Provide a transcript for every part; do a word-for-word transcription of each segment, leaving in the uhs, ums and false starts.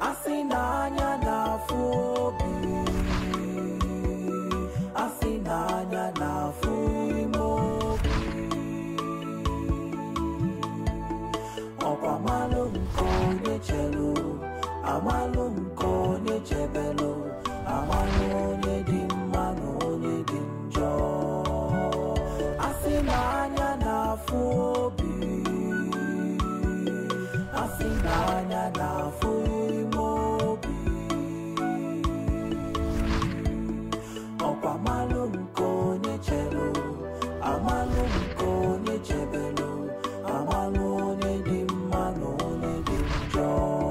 asinanya na fubi, asinanya na fuimobi, opa malunko ne chelu, amalunko ne chebelo, amalo ne dimano ne dimjo, asinanya na fubi, asinanya na fuimobi, opa malunko ne chelu, amalunko ne chebelo, amalo ne dimano ne dimjo.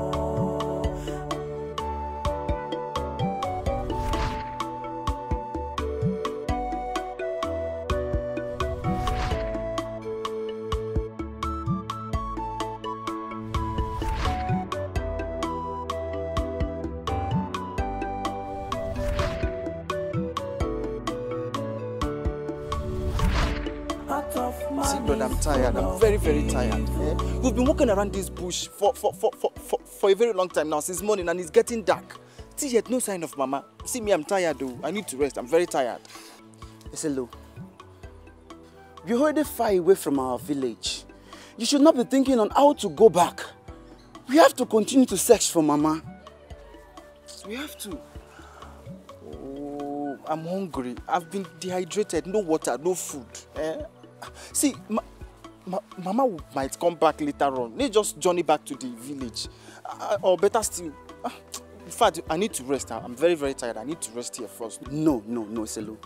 See, brother, I'm tired. I'm very, very tired. Yeah? We've been walking around this bush for for, for, for, for for a very long time now, since morning, and it's getting dark. See, yet no sign of Mama. See me, I'm tired though. I need to rest. I'm very tired. Listen, look. We're already far away from our village. You should not be thinking on how to go back. We have to continue to search for Mama. We have to. Oh, I'm hungry. I've been dehydrated. No water, no food. Eh? See, ma ma Mama might come back later on. Let's just journey back to the village. Uh, or better still, uh, in fact, I need to rest. I'm very, very tired. I need to rest here first. No, no, no, Selo.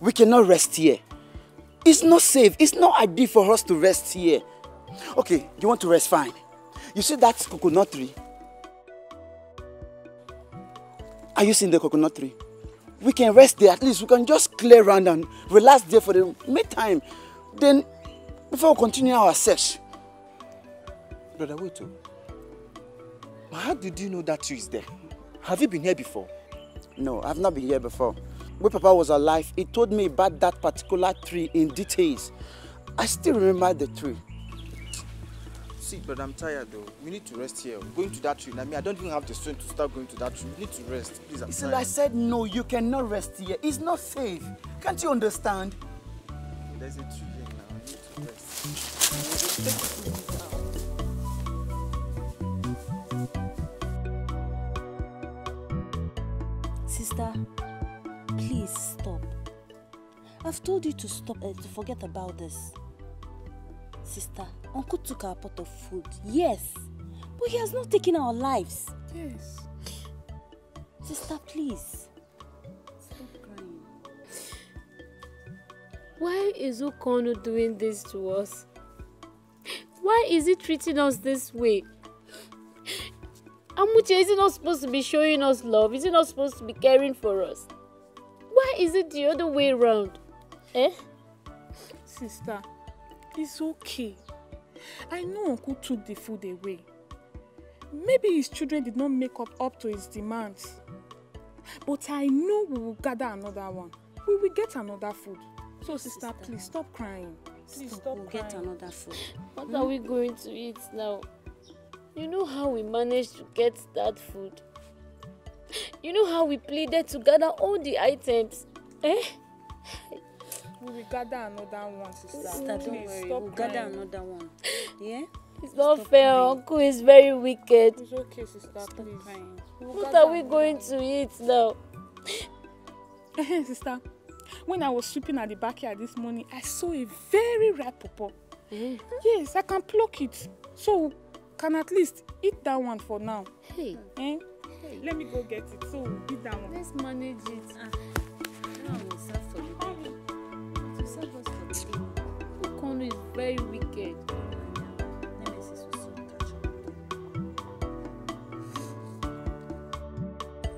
We cannot rest here. It's not safe. It's not ideal for us to rest here. Okay, you want to rest? Fine. You see that coconut tree? Are you seeing the coconut tree? We can rest there. At least we can just clear around and relax there for the meantime. Then, before we continue our search, brother, wait. How did you know that tree is there? Have you been here before? No, I've not been here before. When Papa was alive, he told me about that particular tree in details. I still remember the tree. See, brother, I'm tired though. We need to rest here. Going to that tree. I mean, I don't even have the strength to start going to that tree. We need to rest. Please, I'm tired. I said no. You cannot rest here. It's not safe. Can't you understand? There's a tree. Sister, please stop. I've told you to stop and to forget about this. Sister, Uncle took our pot of food, yes, but he has not taken our lives. Yes. Sister, please. Why is Okono doing this to us? Why is he treating us this way? Amuche, is he not supposed to be showing us love? Is he not supposed to be caring for us? Why is it the other way around? Eh? Sister, it's okay. I know Uncle took the food away. Maybe his children did not make up, up to his demands. But I know we will gather another one. We will get another food. So, sister, sister, please stop crying. Please stop, stop we'll crying. Get another food. What mm. are we going to eat now? You know how we managed to get that food. You know how we pleaded to gather all the items. Eh? We will gather another one, sister. Sister, please don't worry. Stop we'll crying. Gather another one. Yeah? It's not stop fair. Crying. Uncle is very wicked. It's okay, sister. Stop please. Crying. We'll what are we going one. To eat now? Sister. When I was sweeping at the backyard this morning, I saw a very ripe pawpaw. Mm. Yes, I can pluck it. So, can at least eat that one for now. Hey. Eh? Hey. Let me go get it. So, eat that one. Let's manage it. Uh, now we serve for the day. To serve us for the day. Okono is very wicked.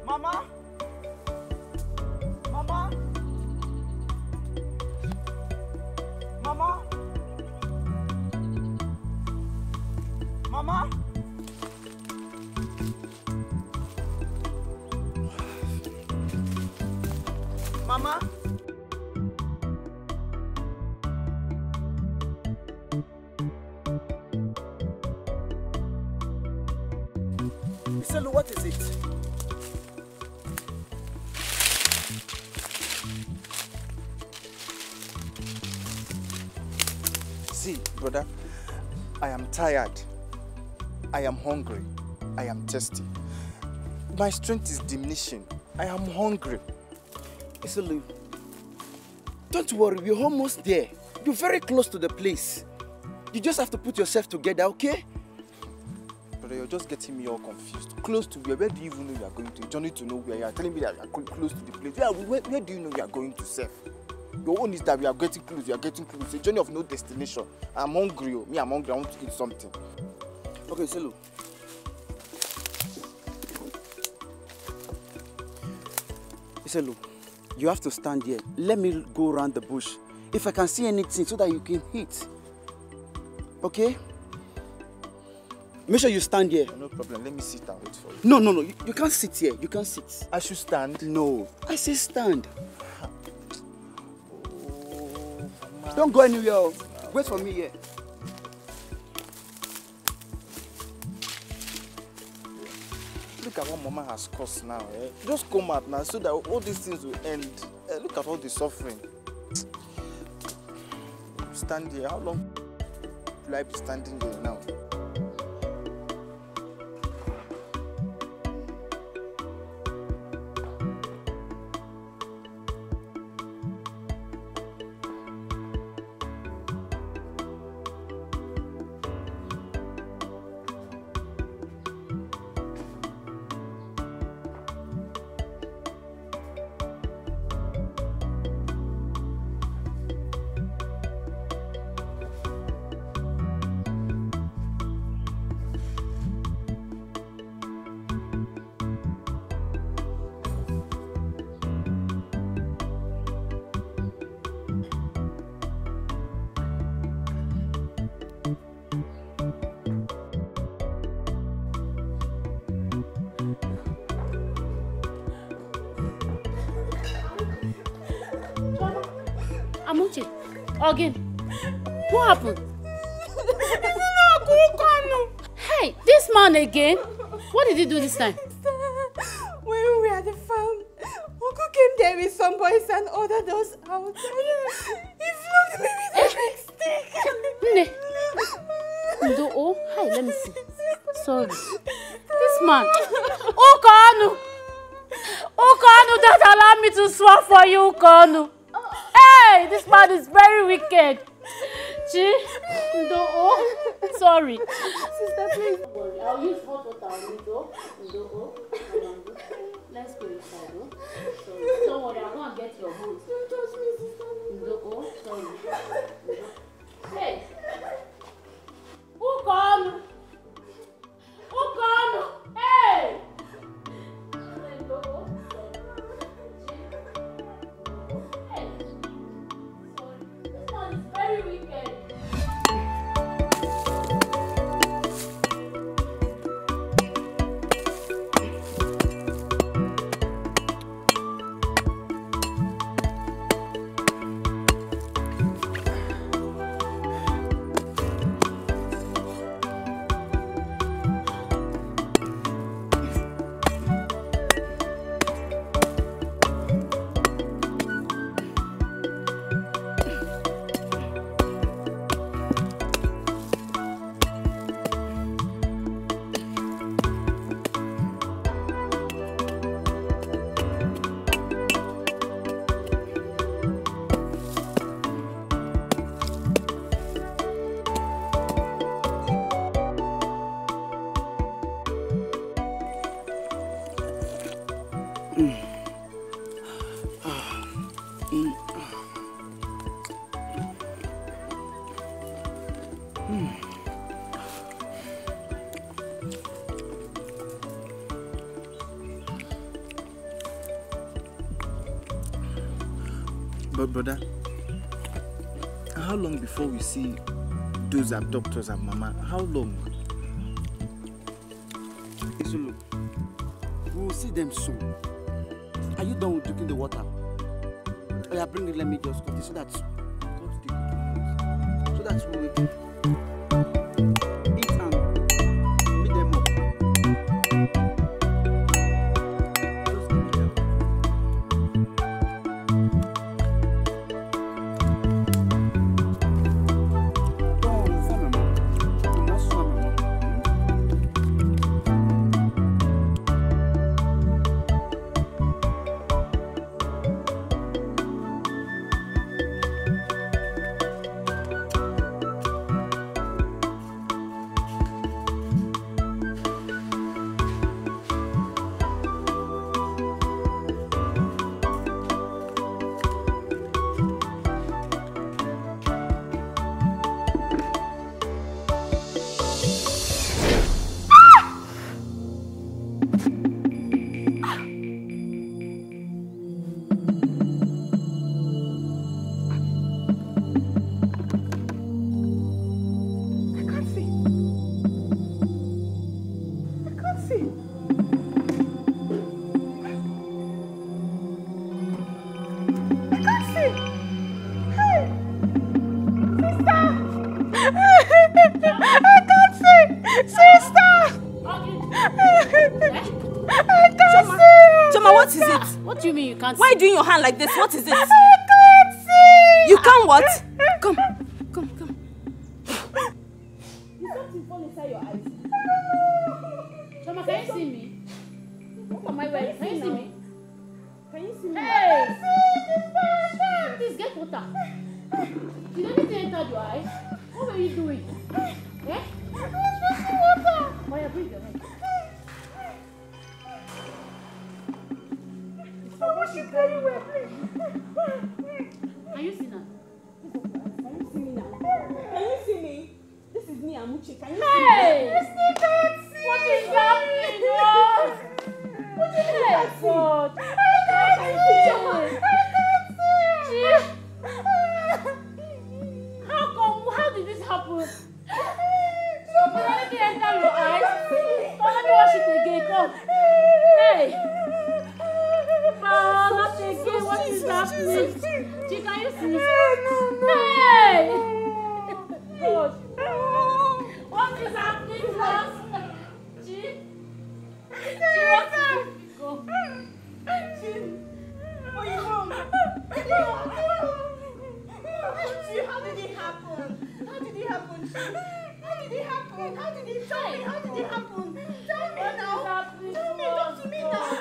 Mama? Mama? Mama? Mama? Mama? Selu, what is it? See, brother, I am tired. I am hungry. I am thirsty. My strength is diminishing. I am hungry. Selu, don't worry, we're almost there. You're very close to the place. You just have to put yourself together, okay? Brother, you're just getting me all confused. Close to where? Where do you even know you are going to? You don't need to know where. You are telling me that you are close to the place. Where, where, where do you know you are going to, sir? Your own is that we are getting close. You are getting close. It's a journey of no destination. I'm hungry. Oh. Me, I'm hungry. I want to eat something. Okay, Selu. Selu, you have to stand here. Let me go around the bush. If I can see anything so that you can hit. Okay? Make sure you stand here. No problem. Let me sit and wait for you. No, no, no. You, you can't sit here. You can't sit. I should stand? No. I say stand. Oh, don't go anywhere. No. Wait for me here. Look at what Mama has caused now. Eh? Just come out now so that all these things will end. Eh, look at all the suffering. Stand here. How long will I be standing there now? Again, what happened? Hey, this man again. What did he do this time? When we were at the farm, Uncle came there with some boys and ordered us out. He flogged me with a big stick. Oh, hi, let me see. Sorry. This man. Oh, Kanu. Oh, Kanu, that allowed me to swear for you, Kanu. Hey, this man is very wicked. Gee, oh, sorry. Sister, please. Don't worry. I'll use hot water on Ndo. Ndo, let's go inside. Sorry. Don't worry, I'm going to get your boots. Don't touch me, sister. Ndo, sorry. Hey. Who come? Who come? Hey! Ndo. Brother, how long before we see those abductors and Mama? How long? Isolo, we will see them soon. Are you done with drinking the water? Yeah, bring it, let me just cut it so that so that's what we do. Eat and meet them up. What is it? What do you mean you can't see? Why are you doing your hand like this? What is it? I can't see. You can't what? Come, come, come. You got to fall inside your eyes. Mama, can you see me? What am I wearing? Can you see me? Can you see me? Hey! Please get water. You don't need to enter your eyes. What were you doing? Eh? I was drinking water. Why are you bringing your hand? I wash it very well, please. Can you see now? Can you see me now? Can you see me? This is me, Amuchi. Can you hey, see me? Hey! You can't see. What is happening? What do you mean I see? I can't see. I can't see. How come? How did this happen? Come on, let me enter your eyes. Come, let me wash it again. Come. Hey! Wow, so again, so what is happening? Can you see? No, no, no. Hey! God. What is happening to us? G? G, what is go? G? Are you wrong? G, how did it happen? How did it happen, G? How did it happen? How did it happen? How did it happen? Tell me now. Tell me, talk to me now.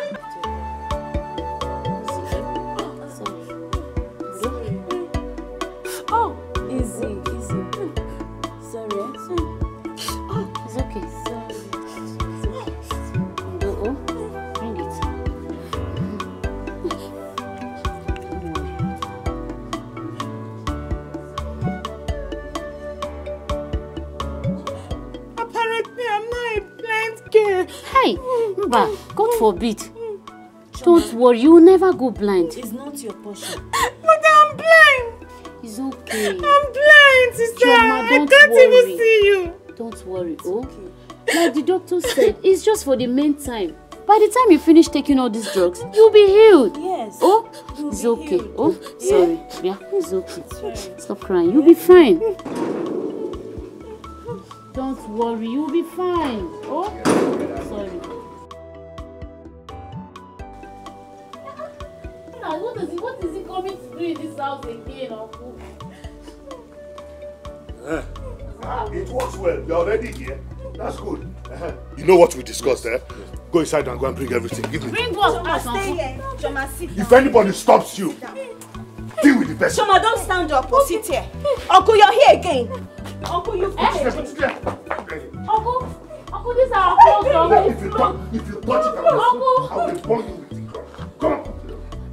Hey, Mba, God forbid. Choma. Don't worry, you'll never go blind. It's not your portion. But I'm blind. It's okay. I'm blind, sister. Choma, I can't worry. even see you. Don't worry, it's oh? Okay. Like the doctor said, it's just for the meantime. By the time you finish taking all these drugs, you'll be healed. Yes. Oh, you'll it's okay. Healed. Oh, yeah. Sorry. Yeah, it's okay. Sorry. Stop crying. You'll be fine. Don't worry, you'll be fine. Oh, sorry. What is it? What is it coming to do in this house again, Uncle? Uh, uh, it works well. You're already here. That's good. Uh -huh. You know what we discussed, eh? Go inside and go and bring everything. Give me. Bring what? Choma, stay here. Choma, sit down. If anybody stops you, deal with the person. Choma, don't stand up. Or sit here. Uncle, you're here again. Uncle, you eh? Uncle, Uncle, these are our clothes. If you touch it, I will burn you with the cloth. Come on.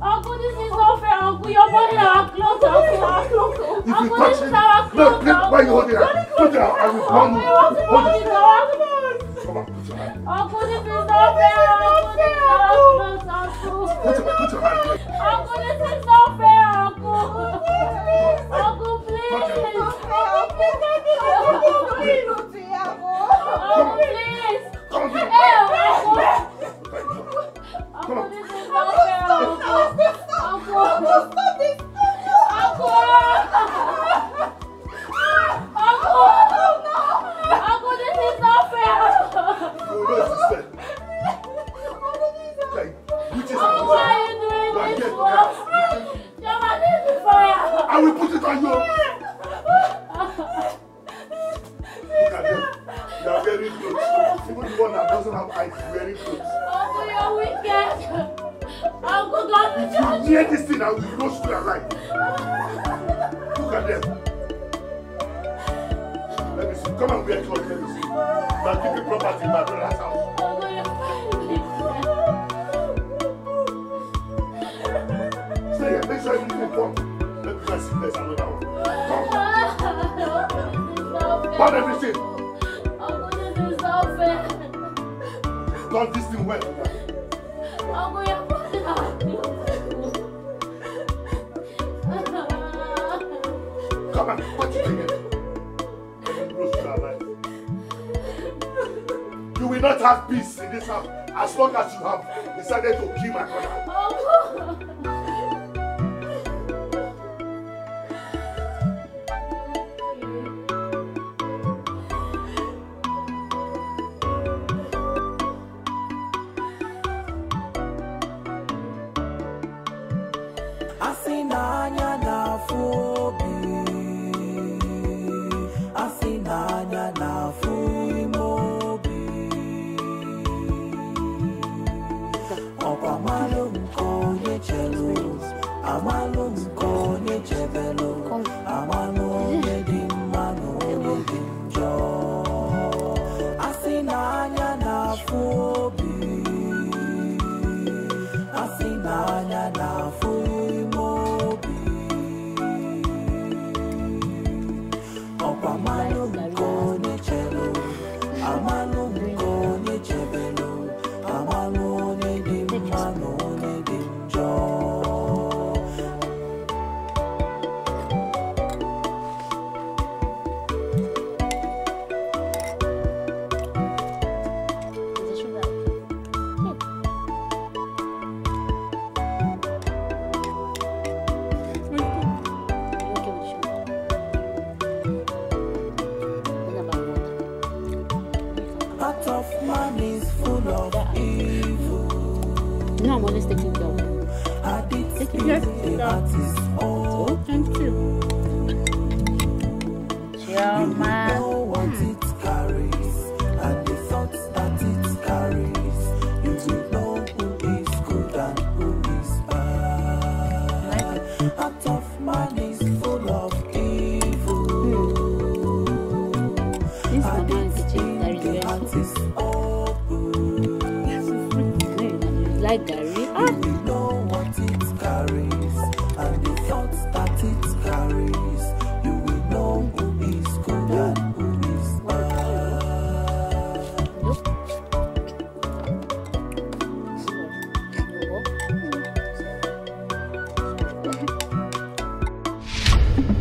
Uncle, this is not fair, Uncle. You're burning our clothes, Uncle. Uncle, this is our clothes, Uncle. Why you holding it? Put it out. I will burn you. Come on, put your hand. Uncle, this is not fair, Uncle. This is our clothes, Uncle. Put your hand. Uncle, this is not fair, Uncle. Uncle, please. I'm always taking care of you. Thank you. Yes, oh, thank you. Chioma. Like Gary. Ah. You know what it carries and the thoughts that it carries. You will know who is good and who is bad.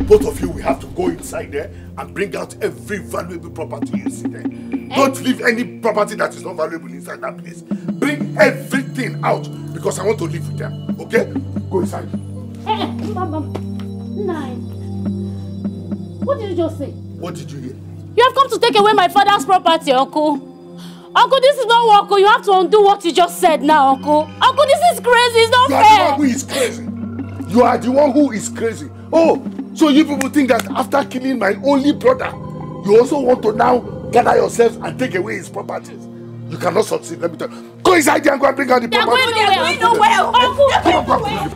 Both of you will have to go inside there and bring out every valuable property you see there. Don't leave any property that is not valuable inside that place. Bring everything out because I want to live with them. Okay? Go inside. Hey, Mama. Nine. What did you just say? What did you hear? You have come to take away my father's property, Uncle. Uncle, this is not Uncle. You have to undo what you just said now, Uncle. Uncle, this is crazy. It's not fair. You are the one who is crazy. You are the one who is crazy. Oh, so you people think that after killing my only brother, you also want to now gather yourselves and take away his properties. You cannot succeed, let me tell you. Go inside there and go and bring out the property. They are going nowhere. Uncle, they are going nowhere.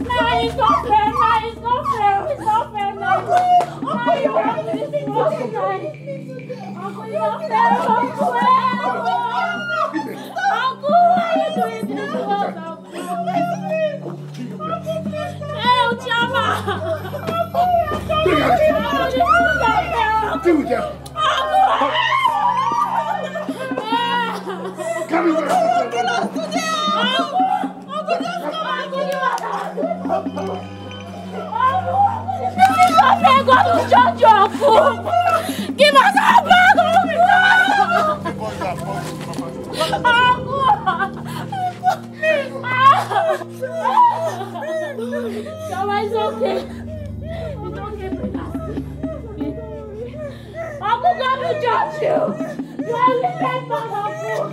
No, it's not fair. No, it's not fair. It's not fair. No, you are missing all the time. Uncle, it's not fair. Uncle, why are you doing this? Hey, Chama. Bring out the property. I'll deal with them. Come here. Give us our bag. It's okay. It's okay. Uncle, God will judge you. You are repentant, Uncle.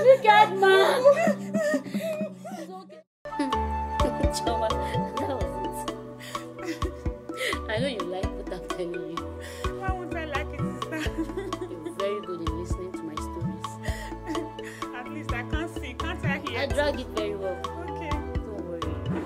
Look at man. Choma, that was it. I know you like what I'm telling you. Why would I like it, sister? You're very good in listening to my stories. At least I can't see, can't I hear? I drag it very well. Okay. Don't worry. I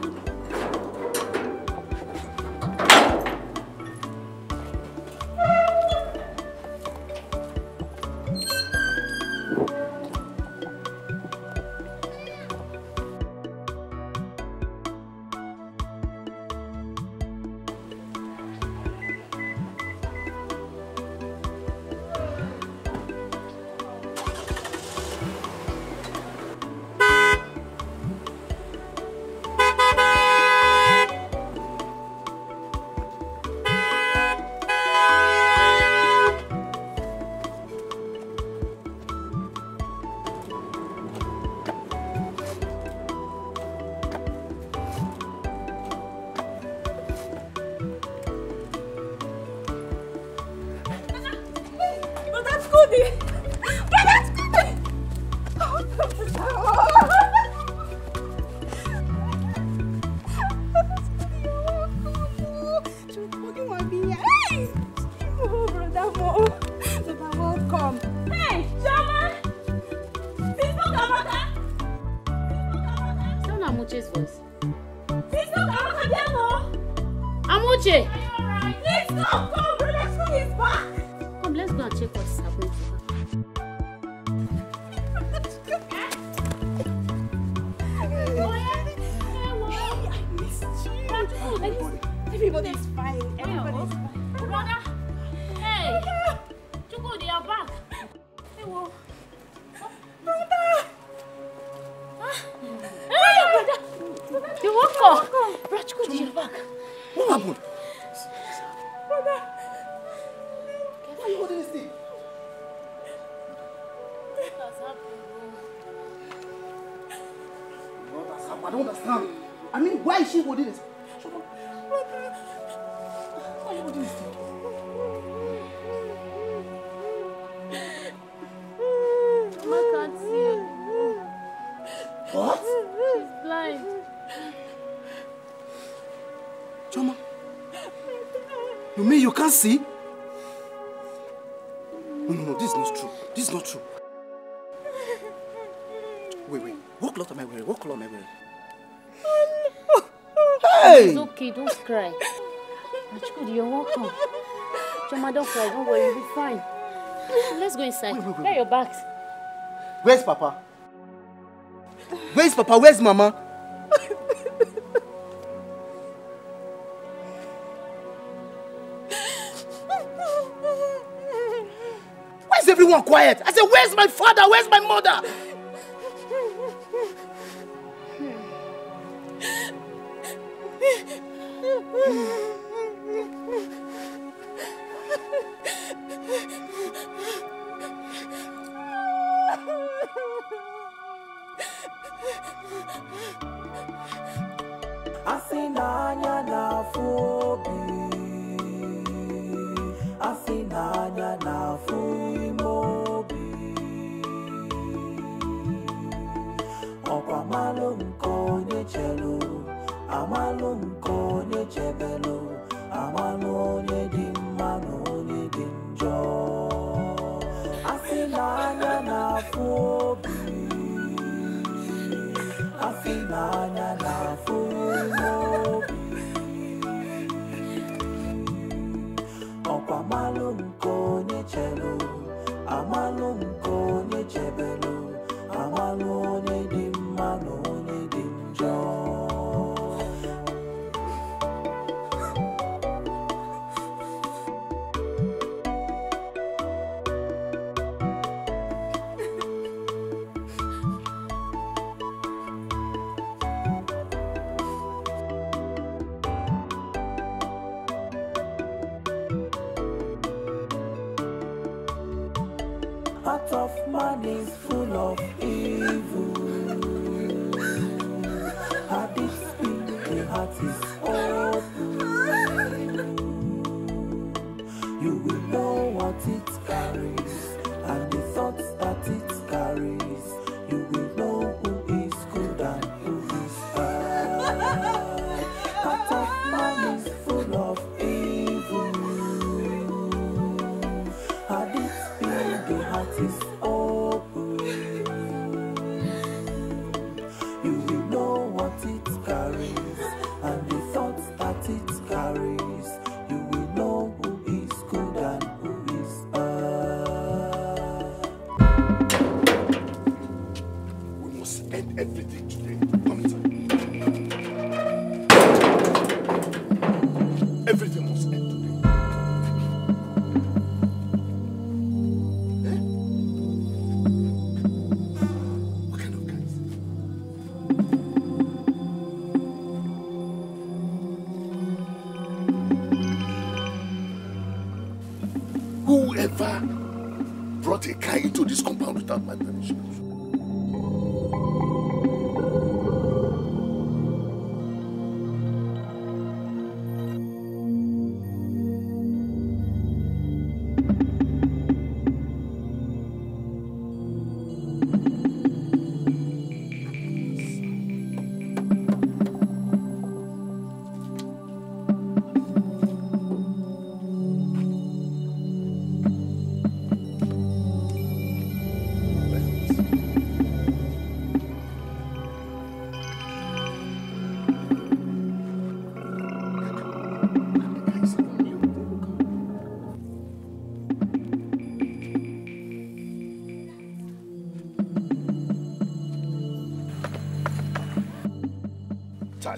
can't see. You mean you can't see? No, no, no, this is not true. This is not true. Wait, wait. What cloth am I wearing? What color am I wearing? Hey! It's okay, don't cry. Achikudi, you're welcome. Choma, don't cry, don't worry, you'll be fine. Let's go inside. Wait, wait, wait. Get your bags. Where's Papa? Where's Papa? Where's Mama? Why is everyone quiet? I said, where's my father? Where's my mother?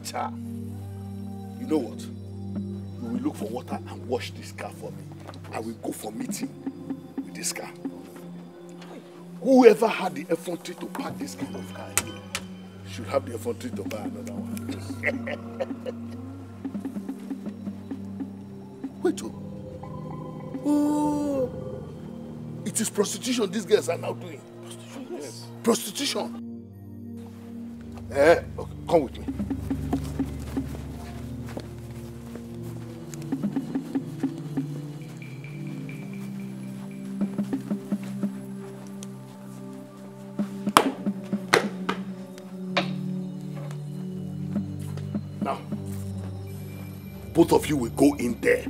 Cha. You know what? You will look for water and wash this car for me. I will go for meeting with this car. Whoever had the effrontery to park this kind of car here should have the effrontery to buy another one. Wait, oh. oh. It is prostitution these girls are now doing. Prostitution? Yes. Prostitution. Eh, okay, come with me. Both of you will go in there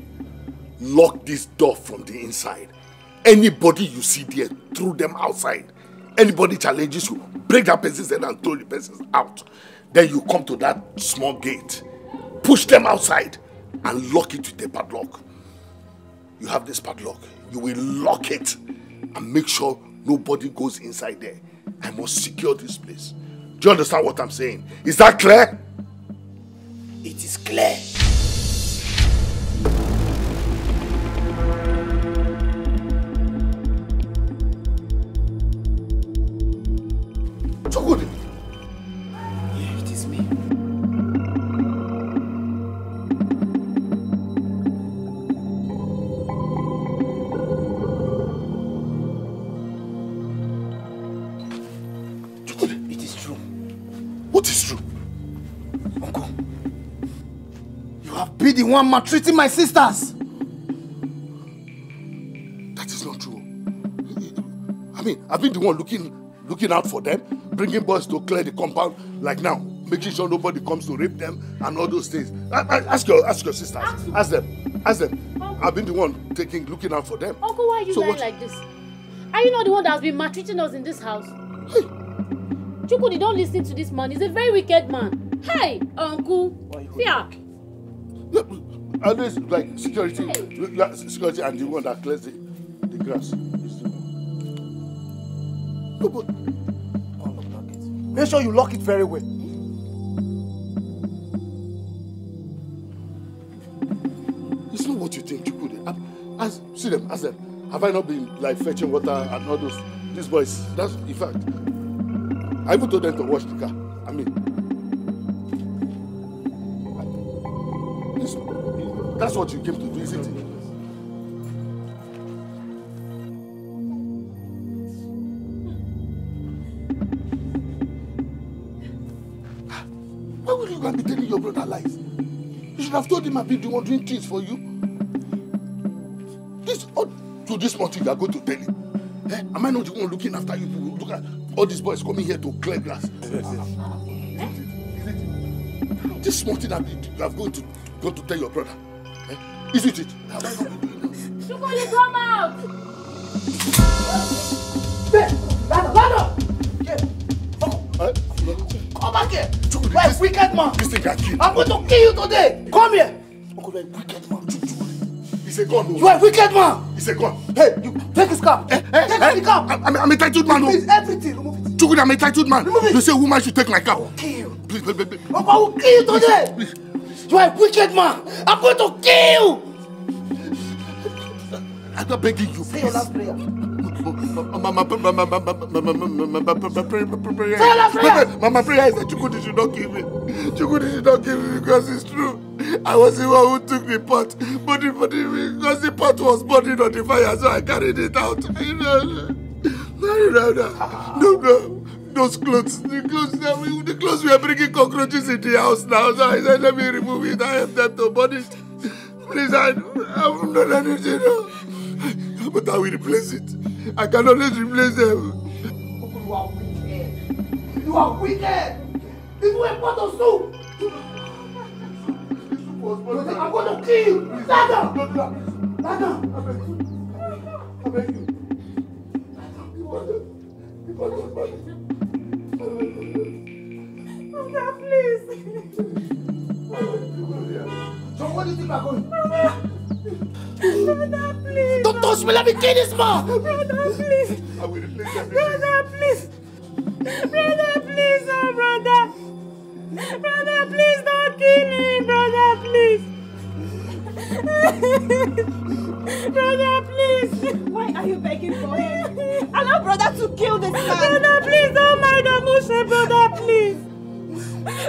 Lock this door from the inside. Anybody you see there, throw them outside. Anybody challenges you, break that person's head and throw the person's out. Then you come to that small gate, push them outside and lock it with a padlock. You have this padlock. You will lock it and make sure nobody goes inside there. I must secure this place. Do you understand what I'm saying? Is that clear? It is clear. So good. Yeah, it is me. It is true. What is true? Uncle, you have been the one maltreating my sisters. That is not true. I mean, I've been the one looking, looking out for them, bringing boys to clear the compound, like now, making sure nobody comes to rape them and all those things. I, I, ask your, ask your sisters. Uncle. Ask them. Ask them. Uncle. I've been the one taking, looking out for them. Uncle, why are you so lying what? like this? Are you not the one that has been maltreating us in this house? Hey. Chukwudi, don't listen to this man. He's a very wicked man. Hey, Uncle. Fear. I know it's like security, hey. like security and the one that clears the, the grass. No, but unlock it. Make sure you lock it very well. It's not what you think, Chukwudi. Ask, see them, ask them. Have I not been like fetching water and all those, these boys? That's in fact. I even told them to wash the car. I mean, it's, it's, that's what you came to do, isn't it? Why would you go and be telling your brother lies? You should have told him I've been doing, doing things for you. This, oh, to this morning, you are going to tell him. Hey, am I not the one looking after you? Look at. All these boys coming here to clear grass. Yes, yes. Uh, is it, is it? This small thing you have going to go to tell your brother. Eh? Is it it? Chukwudi, come out! Come back here! You are a wicked man! This thing can kill you. I'm going to kill you today! Come here! You are a wicked man. It's a gun. You are a wicked man! It's a gun. Hey, you take his cap! Eh, eh, take eh, his cap! I'm, I'm a titled man. Please, everything, remove it. Chukwudi, I'm a titled man. Remove it. You say a woman should take my cap. I will kill you. Please, please, please. I will kill you today. Please, please. You are a wicked man. I'm going to kill you. I'm not begging you. Say your last prayer. My prayer is that Chukwudi should not kill me. Chukwudi should not kill me because it's true. I was the one who took the pot, but the, but the, because the pot was burning on the fire, so I carried it out. No, no, no, no, no. Those clothes, the clothes, the clothes were bringing cockroaches in the house now, so I said, let me remove it. I have them to burn it. Please, I, I haven't done anything, no. But I will replace it. I can always replace them. Uncle, you are wicked. You are wicked. This way, pot of soup. I'm going to kill you! Ladder! Ladder! I beg you. Mother, please. So what do you think I'm going? Mother, please. Don't touch me, let me kill this man! Mother, please. I will replace everything. Mother, please. Brother, please, oh brother. Brother, please don't kill me, brother, please. Brother, please. Why are you begging for him? Allow brother to kill this man. Brother, please don't mind Amushe, brother, please.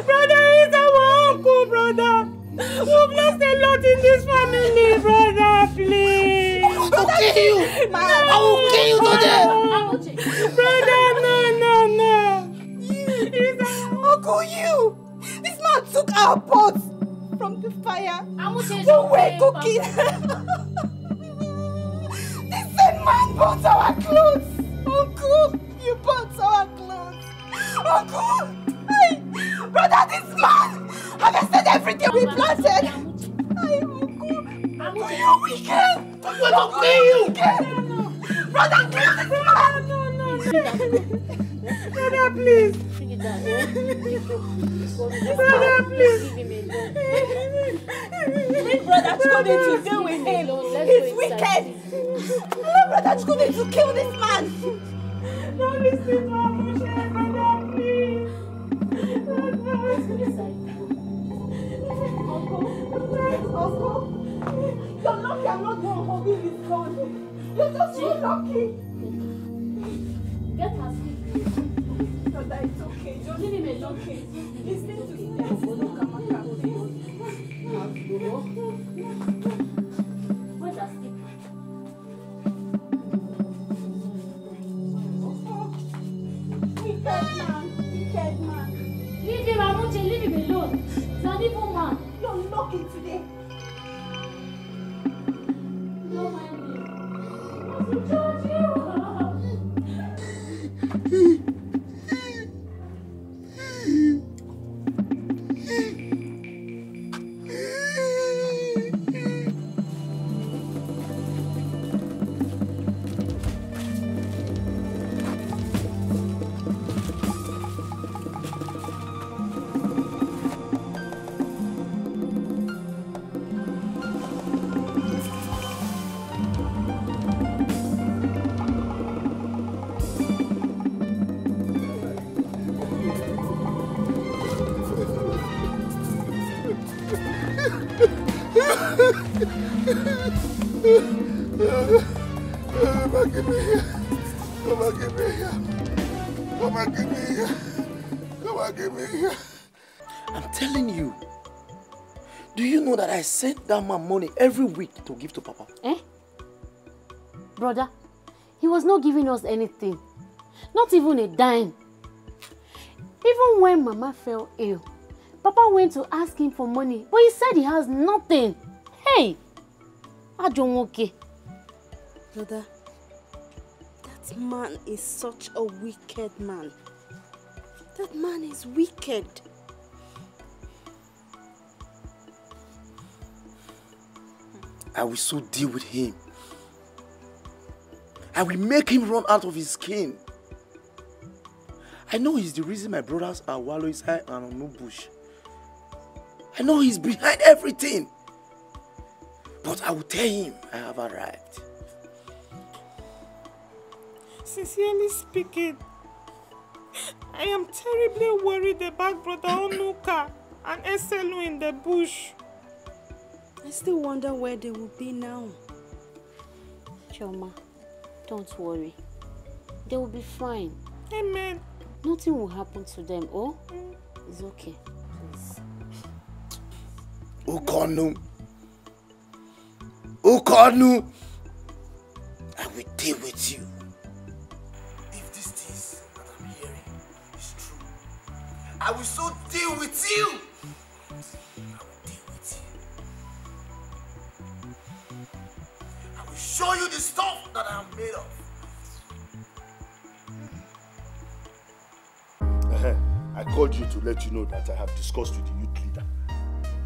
Brother is our uncle, brother. We've lost a lot in this family, brother, please. I will kill you. No. I will kill you today. Brother, brother, no, no, no. Uncle, you! This man took our pots from the fire. When we're cooking, this same man bought our clothes. Uncle, you bought our clothes. Uncle, hey, brother, this man harvested everything we planted. Hey, Uncle, Tío, Miguel. Bueno, tío. Brother, please. No, no, no. Brother, please. Brother, please. Leave brother Chukwudi to deal with him. It's wicked. Leave brother Chukwudi to kill this man. Don't listen to him. You're lucky I'm not going to hold this gun. You're just so lucky. Get her sleep. No, that it's okay. Jolene is okay. Listen to me. Where's her sleep? Wicked man. Wicked man. Leave him, Amuche. Leave him alone. He's an evil man. You're lucky today. I sent that man money every week to give to Papa. Eh? Brother, he was not giving us anything. Not even a dime. Even when Mama fell ill, Papa went to ask him for money, but he said he has nothing. Hey! I don't okay. Brother, that man is such a wicked man. That man is wicked. I will so deal with him. I will make him run out of his skin. I know he's the reason my brothers are wallowing high and on no bush. I know he's behind everything. But I will tell him I have arrived. Sincerely speaking, I am terribly worried about Brother Onuka and Eselu in the bush. I still wonder where they will be now. Choma, don't worry. They will be fine. Amen. Nothing will happen to them, oh? Mm. It's okay. Please. Ukonu! Ukonu! I will deal with you. If this thing that I'm hearing is true, I will so deal with you! Show you the stuff that I'm made of. I called you to let you know that I have discussed with the youth leader.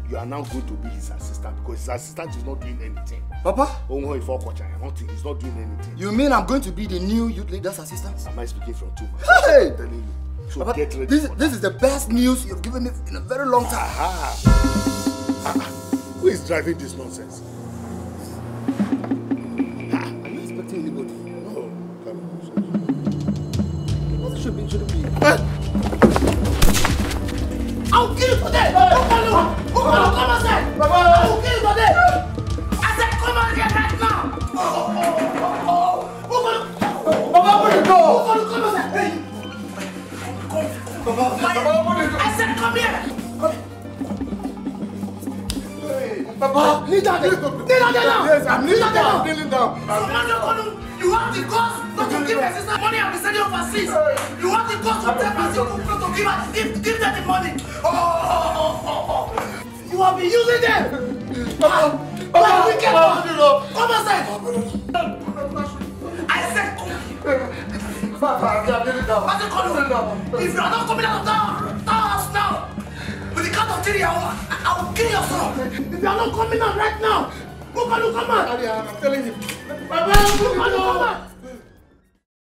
You are now going to be his assistant because his assistant is not doing anything. Papa? Oh no, if I catch him, nothing. He's not doing anything. You mean I'm going to be the new youth leader's assistant? Am I speaking from too much? Hey! I'm telling you. So Papa, get ready. This, this is the best news you've given me in a very long time. Aha. Aha. Who is driving this nonsense? I'll kill you today! Don't follow! Don't come outside! I'll kill you today! I said come out here right now! Oh, oh, oh, oh! Baba, open the door! Come outside! Hey! Baba, open the door! I said come here! Baba, kneel down! Kneel down! Yes, I'm kneeling down! Kneeling down! You want the ghost not to give your sister money and be sending overseas. You want the ghost to tell Brazil not to give her, give, give them the money. Oh, oh, oh, oh. You have been using them. Papa, Papa, we can't do it. Come outside. I said come here. Papa, we are doing now. I said come here. If you are not coming out of that house now, with the count of three, I will kill yourself. If you are not coming out right now, go look, look, come on. I'm telling him. Baba, look, look, come on.